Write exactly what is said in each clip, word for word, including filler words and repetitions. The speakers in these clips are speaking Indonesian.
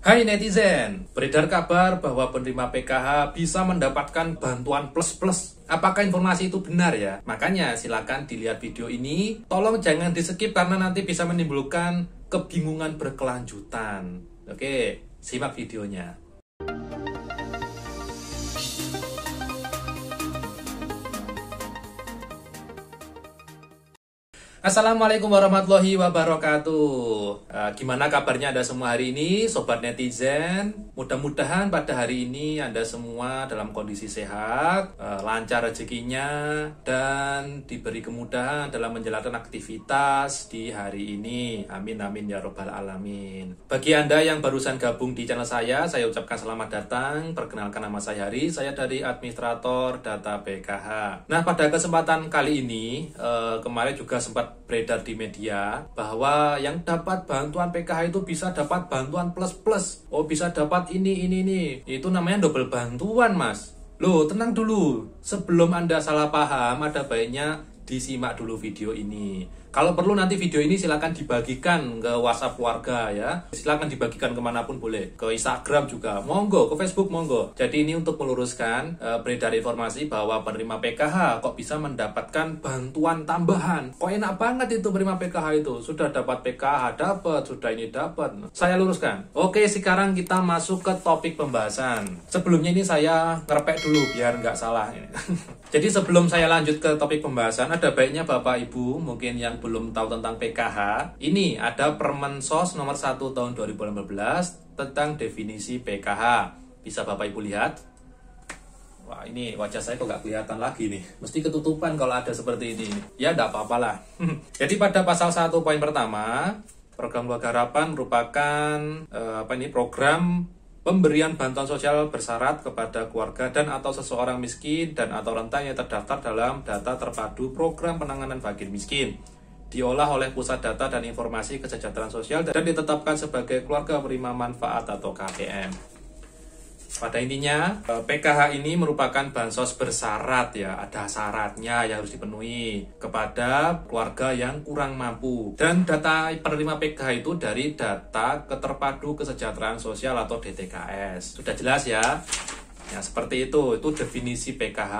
Hai netizen, beredar kabar bahwa penerima P K H bisa mendapatkan bantuan plus-plus. Apakah informasi itu benar ya? Makanya silakan dilihat video ini. Tolong jangan di-skip karena nanti bisa menimbulkan kebingungan berkelanjutan. Oke, simak videonya. Assalamualaikum warahmatullahi wabarakatuh. uh, Gimana kabarnya Anda semua hari ini, Sobat Netizen? Mudah-mudahan pada hari ini Anda semua dalam kondisi sehat, uh, lancar rezekinya, dan diberi kemudahan dalam menjalankan aktivitas di hari ini. Amin amin ya robbal alamin. Bagi Anda yang barusan gabung di channel saya, saya ucapkan selamat datang. Perkenalkan, nama saya Hari, saya dari administrator data P K H. Nah, pada kesempatan kali ini, uh, kemarin juga sempat beredar di media bahwa yang dapat bantuan P K H itu bisa dapat bantuan plus-plus. Oh, bisa dapat ini, ini, ini. Itu namanya double bantuan, Mas. Loh, tenang dulu. Sebelum Anda salah paham, ada baiknya disimak dulu video ini. Kalau perlu nanti video ini silahkan dibagikan ke WhatsApp keluarga ya. Silahkan dibagikan kemanapun boleh. Ke Instagram juga, monggo. Ke Facebook, monggo. Jadi ini untuk meluruskan e, beredar informasi bahwa penerima P K H kok bisa mendapatkan bantuan tambahan. Kok enak banget itu penerima P K H itu. Sudah dapat P K H, dapat. Sudah ini dapat. Saya luruskan. Oke, sekarang kita masuk ke topik pembahasan. Sebelumnya ini saya ngerepek dulu biar nggak salah. Jadi sebelum saya lanjut ke topik pembahasan, ada baiknya Bapak Ibu mungkin yang belum tahu tentang P K H, ini ada Permensos nomor satu tahun dua ribu delapan belas tentang definisi P K H. Bisa Bapak Ibu lihat. Wah, ini wajah saya kok nggak kelihatan lagi nih. Mesti ketutupan kalau ada seperti ini. Ya, nggak apa-apalah. Jadi pada pasal satu poin pertama, program keluarga harapan merupakan eh, apa ini program pemberian bantuan sosial bersyarat kepada keluarga dan atau seseorang miskin dan atau rentan yang terdaftar dalam data terpadu program penanganan fakir miskin, diolah oleh Pusat Data dan Informasi Kesejahteraan Sosial dan ditetapkan sebagai keluarga penerima manfaat atau K P M. Pada intinya, P K H ini merupakan bansos bersyarat ya, ada syaratnya yang harus dipenuhi kepada keluarga yang kurang mampu. Dan data penerima P K H itu dari data keterpadu kesejahteraan sosial atau D T K S. Sudah jelas ya? Ya, seperti itu, itu definisi P K H.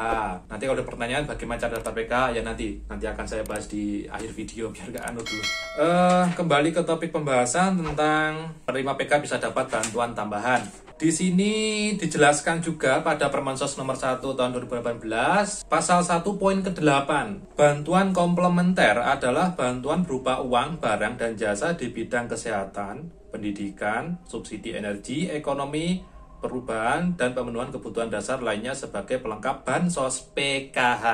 Nanti kalau ada pertanyaan bagaimana cara daftar P K H, ya nanti nanti akan saya bahas di akhir video biar gak anu dulu. Uh, kembali ke topik pembahasan tentang penerima P K H bisa dapat bantuan tambahan. Di sini dijelaskan juga pada Permensos nomor satu tahun dua ribu delapan belas, pasal satu poin ke-delapan. Bantuan komplementer adalah bantuan berupa uang, barang, dan jasa di bidang kesehatan, pendidikan, subsidi energi, ekonomi, perubahan, dan pemenuhan kebutuhan dasar lainnya sebagai pelengkap bansos P K H.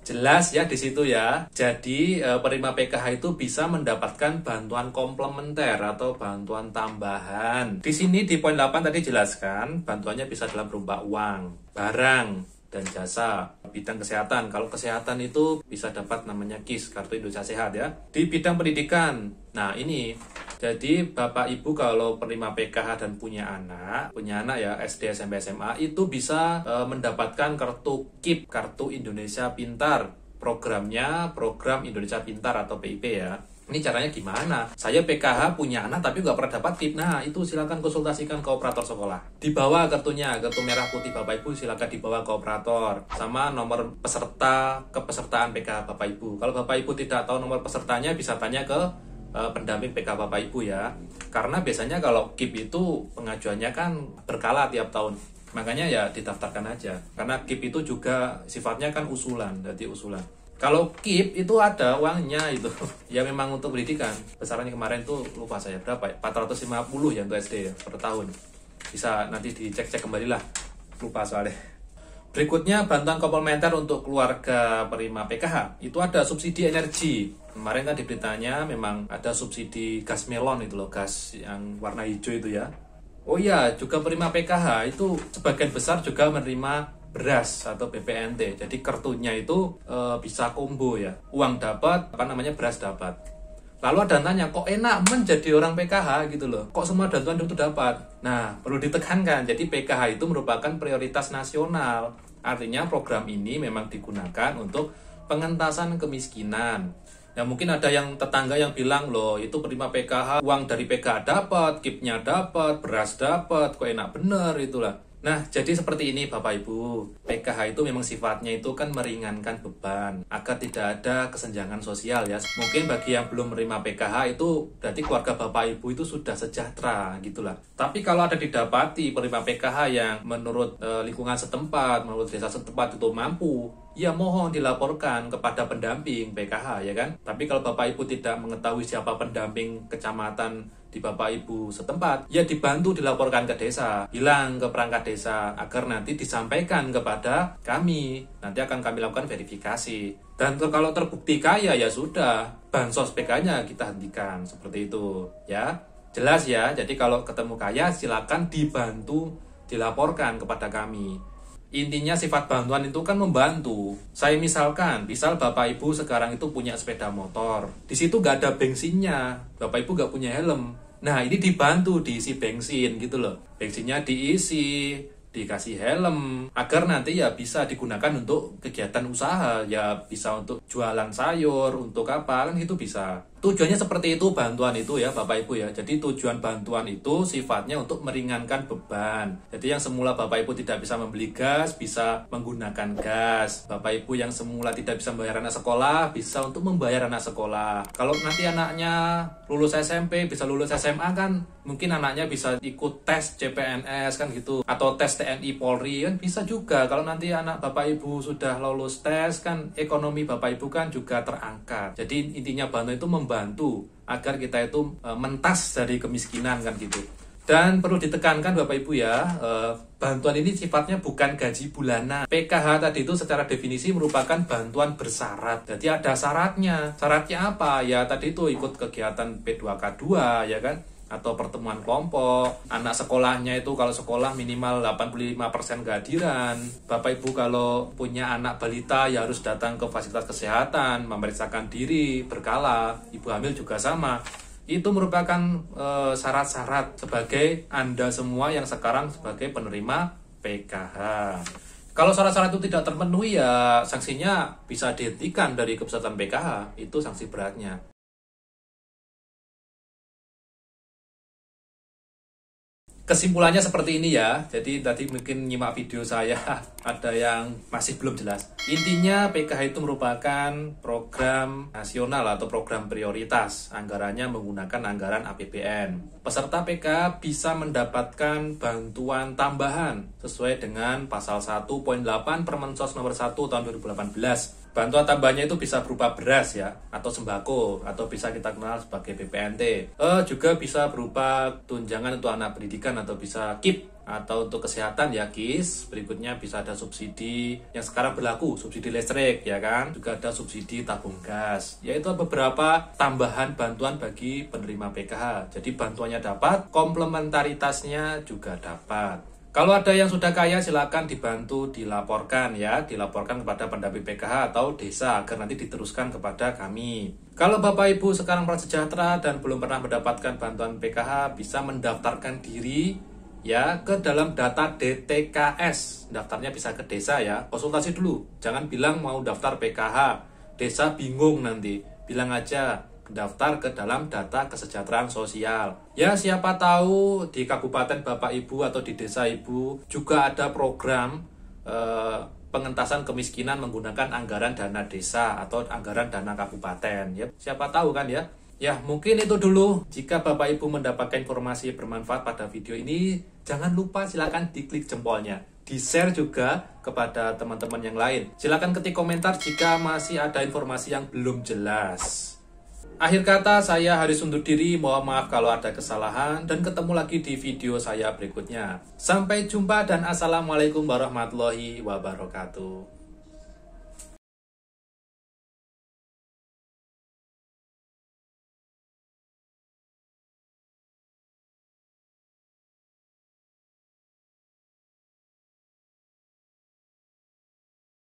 Jelas ya di situ ya. Jadi penerima P K H itu bisa mendapatkan bantuan komplementer atau bantuan tambahan. Di sini di poin delapan tadi jelaskan bantuannya bisa dalam berupa uang, barang, dan jasa. Bidang kesehatan, kalau kesehatan itu bisa dapat namanya K I S, Kartu Indonesia Sehat ya. Di bidang pendidikan, nah ini. Jadi Bapak Ibu kalau penerima P K H dan punya anak, punya anak ya S D, S M P, S M A, itu bisa e, mendapatkan kartu K I P, Kartu Indonesia Pintar. Programnya Program Indonesia Pintar atau P I P ya. Ini caranya gimana? Saya P K H punya anak tapi nggak pernah dapat K I P. Nah, itu silakan konsultasikan ke operator sekolah. Dibawa kartunya, kartu merah putih Bapak Ibu silakan dibawa ke operator. Sama nomor peserta kepesertaan P K H Bapak Ibu. Kalau Bapak Ibu tidak tahu nomor pesertanya bisa tanya ke pendamping P K H Bapak Ibu ya. Karena biasanya kalau K I P itu pengajuannya kan berkala tiap tahun. Makanya ya didaftarkan aja. Karena K I P itu juga sifatnya kan usulan, jadi usulan. Kalau K I P itu ada uangnya itu. Ya memang untuk pendidikan. Besarannya kemarin tuh lupa saya berapa ya? empat ratus lima puluh ya untuk S D ya, per tahun. Bisa nanti dicek-cek kembali lah. Lupa soalnya. Berikutnya bantuan komplementer untuk keluarga penerima P K H. Itu ada subsidi energi. Kemarin kan di beritanya memang ada subsidi gas melon itu loh, gas yang warna hijau itu ya. Oh iya, juga penerima P K H itu sebagian besar juga menerima beras atau B P N T. Jadi kartunya itu e, bisa combo ya. Uang dapat, apa namanya, beras dapat. Lalu ada yang tanya, kok enak menjadi orang P K H gitu loh? Kok semua bantuan itu dapat? Nah, perlu ditekankan, jadi P K H itu merupakan prioritas nasional. Artinya program ini memang digunakan untuk pengentasan kemiskinan. Ya mungkin ada yang tetangga yang bilang, loh itu penerima P K H, uang dari P K H dapat, K I P-nya dapat, beras dapat, kok enak bener itulah. Nah, jadi seperti ini Bapak Ibu, P K H itu memang sifatnya itu kan meringankan beban, agar tidak ada kesenjangan sosial ya. Mungkin bagi yang belum menerima P K H itu, berarti keluarga Bapak Ibu itu sudah sejahtera gitulah. Tapi kalau ada didapati penerima P K H yang menurut e, lingkungan setempat, menurut desa setempat itu mampu, ya mohon dilaporkan kepada pendamping P K H ya kan. Tapi kalau Bapak Ibu tidak mengetahui siapa pendamping kecamatan di Bapak Ibu setempat, ya dibantu dilaporkan ke desa, bilang ke perangkat desa agar nanti disampaikan kepada kami, nanti akan kami lakukan verifikasi. Dan kalau terbukti kaya ya sudah, bansos P K-nya kita hentikan, seperti itu ya. Jelas ya, jadi kalau ketemu kaya silakan dibantu dilaporkan kepada kami. Intinya sifat bantuan itu kan membantu. Saya misalkan, misal Bapak Ibu sekarang itu punya sepeda motor, di situ gak ada bensinnya, Bapak Ibu gak punya helm. Nah ini dibantu diisi bensin gitu loh, bensinnya diisi, dikasih helm, agar nanti ya bisa digunakan untuk kegiatan usaha, ya bisa untuk jualan sayur, untuk apa kan itu bisa. Tujuannya seperti itu bantuan itu ya Bapak Ibu ya. Jadi tujuan bantuan itu sifatnya untuk meringankan beban. Jadi yang semula Bapak Ibu tidak bisa membeli gas, bisa menggunakan gas. Bapak Ibu yang semula tidak bisa membayar anak sekolah, bisa untuk membayar anak sekolah. Kalau nanti anaknya lulus S M P, bisa lulus S M A kan, mungkin anaknya bisa ikut tes C P N S kan gitu, atau tes T N I Polri kan bisa juga. Kalau nanti anak Bapak Ibu sudah lulus tes kan, ekonomi Bapak Ibu kan juga terangkat. Jadi intinya bantuan itu membantu agar kita itu e, mentas dari kemiskinan kan gitu. Dan perlu ditekankan Bapak Ibu ya, e, bantuan ini sifatnya bukan gaji bulanan. P K H tadi itu secara definisi merupakan bantuan bersyarat. Jadi ada syaratnya. Syaratnya apa? Ya tadi itu ikut kegiatan P dua K dua ya kan, atau pertemuan kelompok. Anak sekolahnya itu kalau sekolah minimal delapan puluh lima persen kehadiran. Bapak Ibu kalau punya anak balita ya harus datang ke fasilitas kesehatan, memeriksakan diri berkala. Ibu hamil juga sama. Itu merupakan syarat-syarat sebagai Anda semua yang sekarang sebagai penerima P K H. Kalau syarat-syarat itu tidak terpenuhi ya sanksinya bisa dihentikan dari kepesertaan P K H. Itu sanksi beratnya. Kesimpulannya seperti ini ya. Jadi tadi mungkin nyimak video saya ada yang masih belum jelas. Intinya P K H itu merupakan program nasional atau program prioritas. Anggarannya menggunakan anggaran A P B N. Peserta P K H bisa mendapatkan bantuan tambahan sesuai dengan pasal satu poin delapan Permensos nomor satu tahun dua ribu delapan belas. Bantuan tambahannya itu bisa berupa beras ya, atau sembako, atau bisa kita kenal sebagai B P N T. Eh, juga bisa berupa tunjangan untuk anak pendidikan atau bisa K I P, atau untuk kesehatan ya K I S. Berikutnya bisa ada subsidi yang sekarang berlaku, subsidi listrik ya kan, juga ada subsidi tabung gas. Yaitu beberapa tambahan bantuan bagi penerima P K H. Jadi bantuannya dapat, komplementaritasnya juga dapat. Kalau ada yang sudah kaya silakan dibantu dilaporkan ya, dilaporkan kepada pendamping P K H atau desa agar nanti diteruskan kepada kami. Kalau Bapak Ibu sekarang merasa sejahtera dan belum pernah mendapatkan bantuan P K H, bisa mendaftarkan diri ya ke dalam data D T K S. Daftarnya bisa ke desa ya, konsultasi dulu. Jangan bilang mau daftar P K H, desa bingung nanti. Bilang aja daftar ke dalam data kesejahteraan sosial. Ya siapa tahu di kabupaten Bapak Ibu atau di desa Ibu juga ada program eh, pengentasan kemiskinan menggunakan anggaran dana desa atau anggaran dana kabupaten. Ya, siapa tahu kan ya. Ya mungkin itu dulu. Jika Bapak Ibu mendapatkan informasi bermanfaat pada video ini, jangan lupa silakan diklik jempolnya. Di-share juga kepada teman-teman yang lain. Silakan ketik komentar jika masih ada informasi yang belum jelas. Akhir kata, saya Haris undur diri, mohon maaf kalau ada kesalahan, dan ketemu lagi di video saya berikutnya. Sampai jumpa dan assalamualaikum warahmatullahi wabarakatuh.